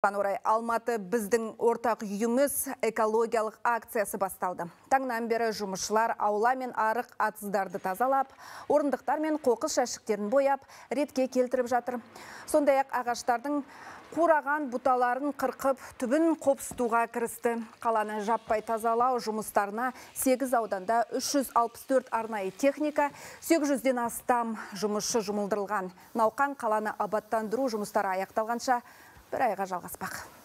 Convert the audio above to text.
Панорай Алматы біздің ортақ үйіміз экологиялық акциясы басталды. Таңнан бері жұмысшылар аула мен арық атыздарды тазалап, орындықтар мен қоқыс жәшіктерін бояп, ретке келтіріп жатыр. Сондай-ақ ағаштардың қураған бұталарын қырқып, түбін қопсытуға кірісті. Қаланы жаппай тазалау жұмыстарына 8 ауданда 364 арнайы техника, 800-ден астам жұмысшы жұмылдырылған. Науқан қаланы абаттандыру жұмыстары аяқталғанша бір айға жалғаспақ.